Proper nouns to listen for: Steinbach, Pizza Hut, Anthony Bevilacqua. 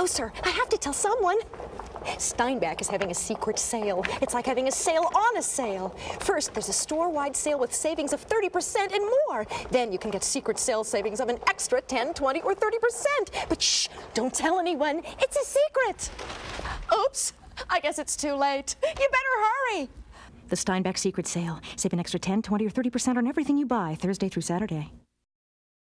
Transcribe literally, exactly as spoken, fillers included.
closer. I have to tell someone. Steinbach is having a secret sale. It's like having a sale on a sale. First, there's a store-wide sale with savings of thirty percent and more. Then you can get secret sale savings of an extra ten, twenty, or thirty percent. But shh, don't tell anyone. It's a secret. Oops, I guess it's too late. You better hurry. The Steinbach secret sale. Save an extra ten, twenty, or thirty percent on everything you buy Thursday through Saturday.